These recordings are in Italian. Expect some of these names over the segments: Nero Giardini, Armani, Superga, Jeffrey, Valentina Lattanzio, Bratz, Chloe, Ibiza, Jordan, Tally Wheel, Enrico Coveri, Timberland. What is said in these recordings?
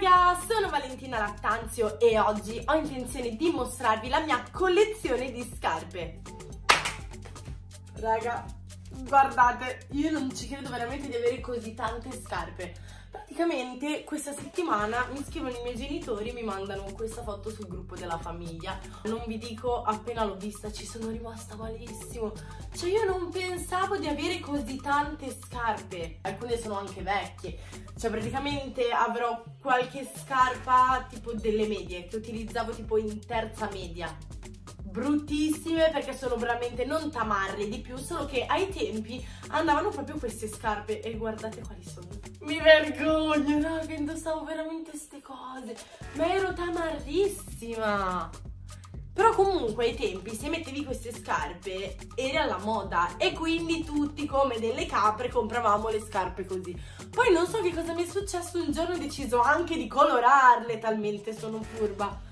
raga, sono Valentina Lattanzio e oggi ho intenzione di mostrarvi la mia collezione di scarpe. Raga, guardate, io non ci credo veramente di avere così tante scarpe. Praticamente questa settimana mi scrivono i miei genitori, mi mandano questa foto sul gruppo della famiglia. Non vi dico, appena l'ho vista ci sono rimasta malissimo. Cioè io non pensavo di avere così tante scarpe. Alcune sono anche vecchie. Cioè praticamente avrò qualche scarpa tipo delle medie, che utilizzavo tipo in terza media. Bruttissime, perché sono veramente, non tamarre di più, solo che ai tempi andavano proprio queste scarpe e guardate quali sono. Mi vergogno, raga, indossavo veramente queste cose, ma ero tamarrissima. Però comunque ai tempi se mettevi queste scarpe eri alla moda e quindi tutti come delle capre compravamo le scarpe così. Poi non so che cosa mi è successo un giorno, ho deciso anche di colorarle talmente sono furba.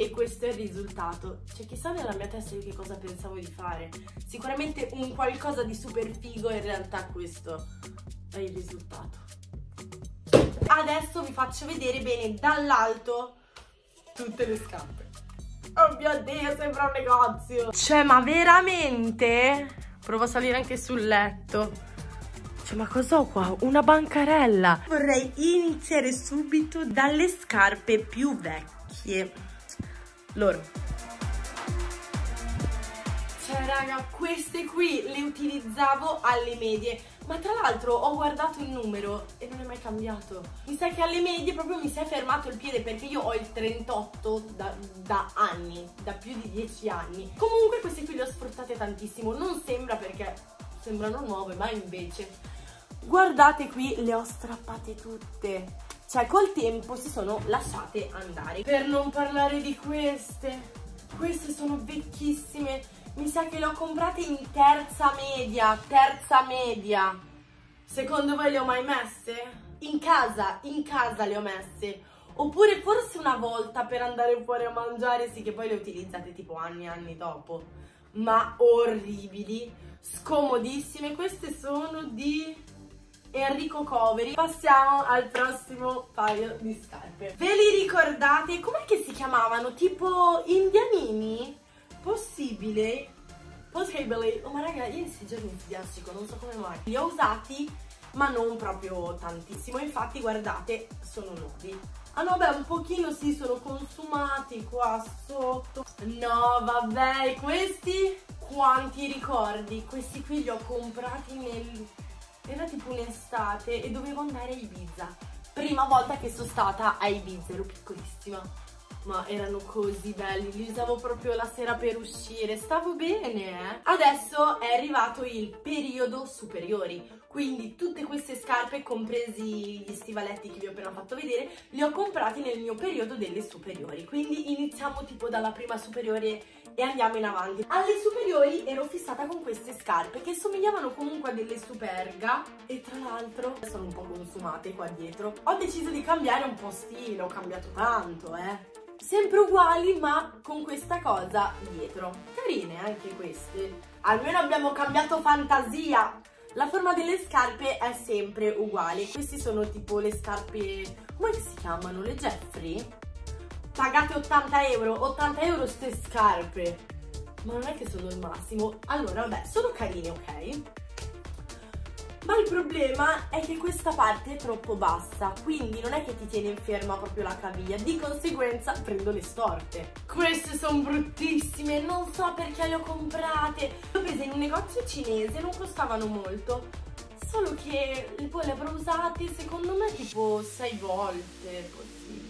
E questo è il risultato. Cioè chissà nella mia testa io che cosa pensavo di fare. Sicuramente un qualcosa di super figo, in realtà questo è il risultato. Adesso vi faccio vedere bene dall'alto tutte le scarpe. Oh mio Dio, sembra un negozio. Cioè ma veramente? Provo a salire anche sul letto. Cioè ma cos'ho qua? Una bancarella. Vorrei iniziare subito dalle scarpe più vecchie. Loro. Cioè raga, queste qui le utilizzavo alle medie, ma tra l'altro ho guardato il numero e non è mai cambiato. Mi sa che alle medie proprio mi si è fermato il piede, perché io ho il 38 da anni, da più di 10 anni. Comunque queste qui le ho sfruttate tantissimo, non sembra perché sembrano nuove, ma invece guardate qui, le ho strappate tutte. Cioè col tempo si sono lasciate andare. Per non parlare di queste sono vecchissime. Mi sa che le ho comprate in terza media. Secondo voi le ho mai messe? In casa le ho messe. Oppure forse una volta per andare fuori a mangiare, sì che poi le utilizzate tipo anni e anni dopo. Ma orribili, scomodissime. Queste sono di Enrico Coveri. Passiamo al prossimo paio di scarpe. Ve li ricordate? Com'è che si chiamavano? Tipo indianini? Possibile? Possibile? Oh ma raga, io in questi giorni sbiascico, non so come mai. Li ho usati, ma non proprio tantissimo. Infatti guardate, sono nuovi. Ah no, beh, un pochino sì, sono consumati qua sotto. No vabbè, questi? Quanti ricordi? Questi qui li ho comprati era tipo un'estate e dovevo andare a Ibiza. Prima volta che sono stata a Ibiza, ero piccolissima, ma erano così belli, li usavo proprio la sera per uscire, stavo bene, eh. Adesso è arrivato il periodo superiori, quindi tutte queste scarpe, compresi gli stivaletti che vi ho appena fatto vedere, li ho comprati nel mio periodo delle superiori. Quindi iniziamo tipo dalla prima superiore e andiamo in avanti. Alle superiori ero fissata con queste scarpe che somigliavano comunque a delle Superga e tra l'altro sono un po' consumate qua dietro. Ho deciso di cambiare un po' stile, ho cambiato tanto, sempre uguali ma con questa cosa dietro. Carine anche queste, almeno abbiamo cambiato fantasia. La forma delle scarpe è sempre uguale. Queste sono tipo le scarpe, come si chiamano? Le Jeffrey? Pagate 80 euro ste scarpe, ma non è che sono il massimo. Allora vabbè, sono carine, ok? Ma il problema è che questa parte è troppo bassa, quindi non è che ti tiene in ferma proprio la caviglia, di conseguenza prendo le storte. Queste sono bruttissime, non so perché le ho comprate. Le ho prese in un negozio cinese, non costavano molto, solo che poi le avrò usate secondo me tipo 6 volte, possibile.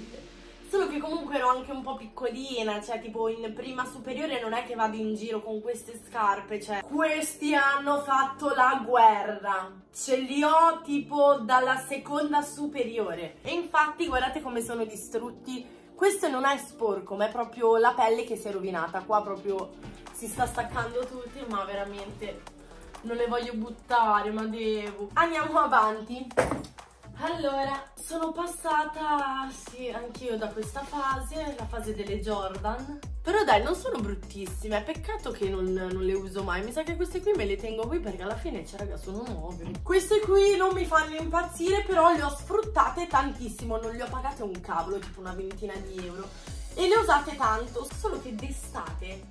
Solo che comunque ero anche un po' piccolina, cioè tipo in prima superiore non è che vado in giro con queste scarpe, cioè questi hanno fatto la guerra. Ce li ho tipo dalla seconda superiore. E infatti guardate come sono distrutti. Questo non è sporco, ma è proprio la pelle che si è rovinata. Qua proprio si sta staccando tutto, ma veramente non le voglio buttare, ma devo. Andiamo avanti. Allora, sono passata, sì, anch'io da questa fase, la fase delle Jordan. Però dai, non sono bruttissime, peccato che non le uso mai. Mi sa che queste qui me le tengo qui perché alla fine, cioè raga, sono nuove. Queste qui non mi fanno impazzire, però le ho sfruttate tantissimo. Non le ho pagate un cavolo, tipo una ventina di euro. E le ho usate tanto, solo che d'estate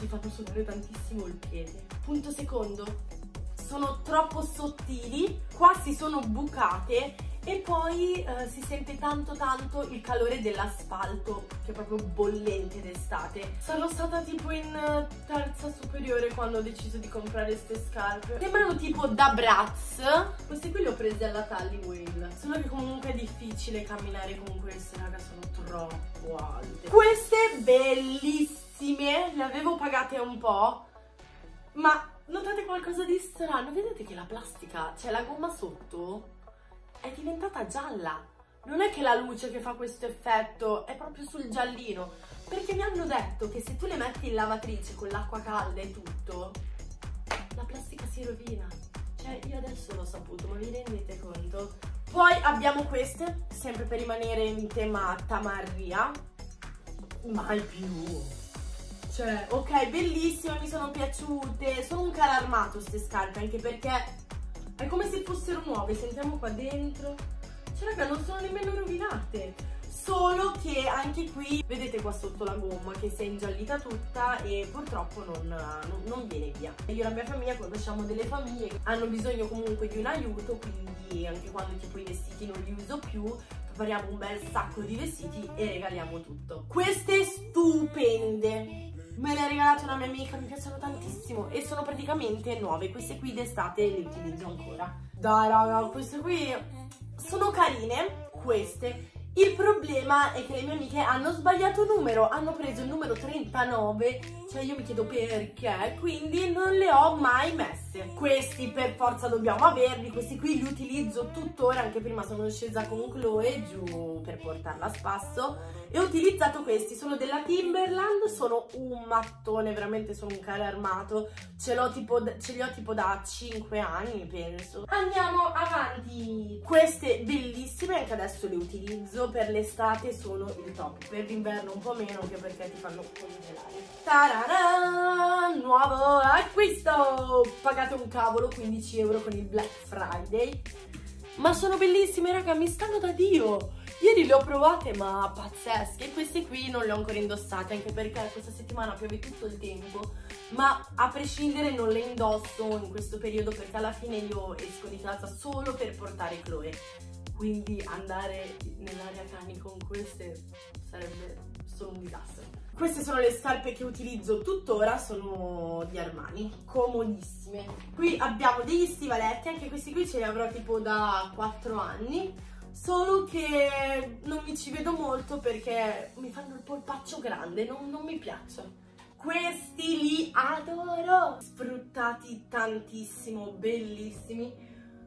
mi fanno sudare tantissimo il piede. Punto secondo, sono troppo sottili, qua si sono bucate. E poi si sente tanto il calore dell'asfalto, che è proprio bollente d'estate. Sono stata tipo in terza superiore quando ho deciso di comprare queste scarpe. Sembrano tipo da Bratz. Queste qui le ho prese alla Tally Wheel. Solo che comunque è difficile camminare con queste, raga, sono troppo alte. Queste bellissime, le avevo pagate un po', ma notate qualcosa di strano? Vedete che la plastica, cioè la gomma sotto, è diventata gialla. Non è che la luce che fa questo effetto, è proprio sul giallino, perché mi hanno detto che se tu le metti in lavatrice con l'acqua calda e tutto, la plastica si rovina. Cioè io adesso l'ho saputo, ma vi rendete conto? Poi abbiamo queste, sempre per rimanere in tema tamarria. Mai più. Cioè ok, bellissime, mi sono piaciute, sono un caro armato queste scarpe, anche perché è come se fossero nuove, sentiamo qua dentro. Cioè raga, non sono nemmeno rovinate. Solo che anche qui, vedete qua sotto la gomma che si è ingiallita tutta e purtroppo non viene via. Io e la mia famiglia conosciamo delle famiglie che hanno bisogno comunque di un aiuto, quindi anche quando tipo i vestiti non li uso più, prepariamo un bel sacco di vestiti e regaliamo tutto. Queste stupende! Me le ha regalate una mia amica, mi piacciono tantissimo e sono praticamente nuove. Queste qui d'estate le utilizzo ancora. Dai raga, queste qui sono carine, queste. Il problema è che le mie amiche hanno sbagliato numero, hanno preso il numero 39, cioè io mi chiedo perché, quindi non le ho mai messe. Questi per forza dobbiamo averli, questi qui li utilizzo tuttora, anche prima sono scesa con Chloe giù per portarla a spasso e ho utilizzato questi, sono della Timberland, sono un mattone, veramente sono un caro armato, ce li ho tipo da 5 anni penso. Andiamo avanti, queste bellissime, anche adesso le utilizzo. Per l'estate sono il top, per l'inverno un po' meno, anche perché ti fanno congelare. Tararà, nuovo acquisto! Pagate un cavolo, 15 euro con il Black Friday. Ma sono bellissime raga, mi stanno da Dio! Ieri le ho provate ma pazzesche, queste qui non le ho ancora indossate, anche perché questa settimana piove tutto il tempo, ma a prescindere non le indosso in questo periodo perché alla fine io esco di casa solo per portare Chloe. Quindi andare nell'aria cani con queste sarebbe solo un disastro. Queste sono le scarpe che utilizzo tuttora, sono di Armani, comodissime. Qui abbiamo degli stivaletti, anche questi qui ce li avrò tipo da 4 anni, solo che non mi ci vedo molto perché mi fanno il polpaccio grande, non mi piacciono. Questi li adoro! Sfruttati tantissimo, bellissimi.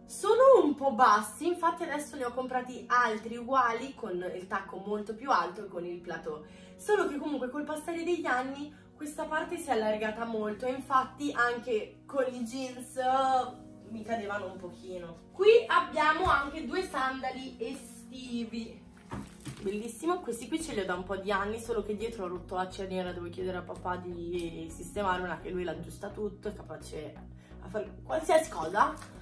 Sono un po' bassi, infatti adesso ne ho comprati altri uguali con il tacco molto più alto e con il plateau. Solo che comunque col passare degli anni questa parte si è allargata molto e infatti anche con i jeans mi cadevano un pochino. Qui abbiamo anche due sandali estivi. Bellissimo, questi qui ce li ho da un po' di anni, solo che dietro ho rotto la cerniera, devo chiedere a papà di sistemarla, che lui l'aggiusta tutto, è capace a fare qualsiasi cosa.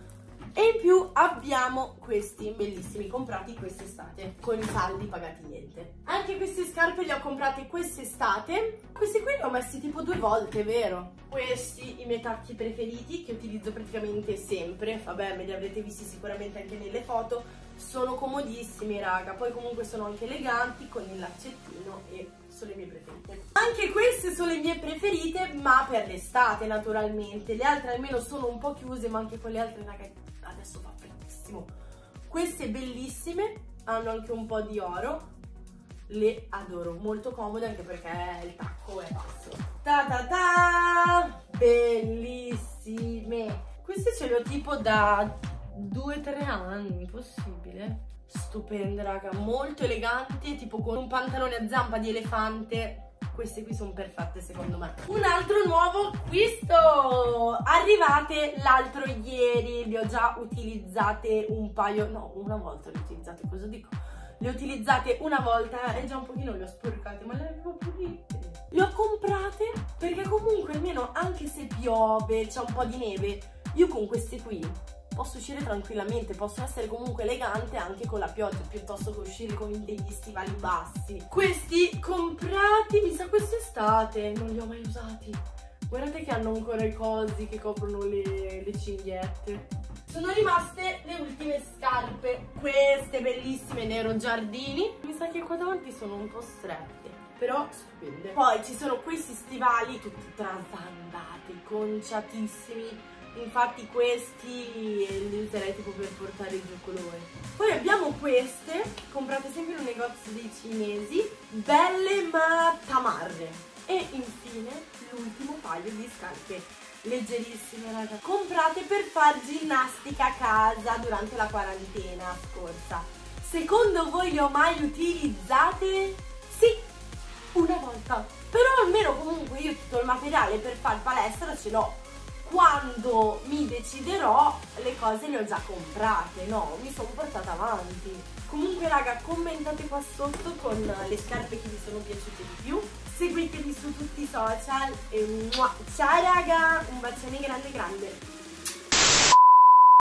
E in più abbiamo questi bellissimi, comprati quest'estate, con i saldi pagati niente. Anche queste scarpe le ho comprate quest'estate, questi qui li ho messi tipo 2 volte, vero? Questi i miei tacchi preferiti, che utilizzo praticamente sempre, vabbè me li avrete visti sicuramente anche nelle foto, sono comodissimi raga, poi comunque sono anche eleganti con il laccettino e sono le mie preferite. Anche queste sono le mie preferite, ma per l'estate naturalmente, le altre almeno sono un po' chiuse, ma anche quelle altre raga... adesso fa freddissimo. Queste bellissime, hanno anche un po' di oro, le adoro, molto comode anche perché il tacco è basso. Ta ta ta! Bellissime! Queste ce le ho tipo da 2-3 anni, possibile? Stupende raga, molto eleganti, tipo con un pantalone a zampa di elefante queste qui sono perfette secondo me. Un altro nuovo acquisto, arrivate l'altro ieri, le ho già utilizzate un paio, no, una volta le ho utilizzate, cosa dico? Le ho utilizzate una volta e già un pochino le ho sporcate, ma le avevo pulite. Le ho comprate perché comunque almeno anche se piove, c'è un po' di neve, io con queste qui posso uscire tranquillamente, posso essere comunque elegante anche con la pioggia, piuttosto che uscire con degli stivali bassi. Questi comprati, mi sa quest'estate, non li ho mai usati. Guardate che hanno ancora i cosi che coprono le cinghiette. Sono rimaste le ultime scarpe, queste bellissime Nero Giardini. Mi sa che qua davanti sono un po' strette, però stupende. Poi ci sono questi stivali tutti trasandati, conciatissimi. Infatti questi li userei tipo per portare giù colore. Poi abbiamo queste, comprate sempre in un negozio dei cinesi, belle ma tamarre. E infine l'ultimo paio di scarpe, leggerissime raga, comprate per far ginnastica a casa durante la quarantena scorsa. Secondo voi le ho mai utilizzate? Sì, una volta. Però almeno comunque io tutto il materiale per far palestra ce l'ho. Quando mi deciderò le cose le ho già comprate, no? Mi sono portata avanti. Comunque raga, commentate qua sotto con le scarpe che vi sono piaciute di più, seguitemi su tutti i social e ciao raga, un bacione grande grande.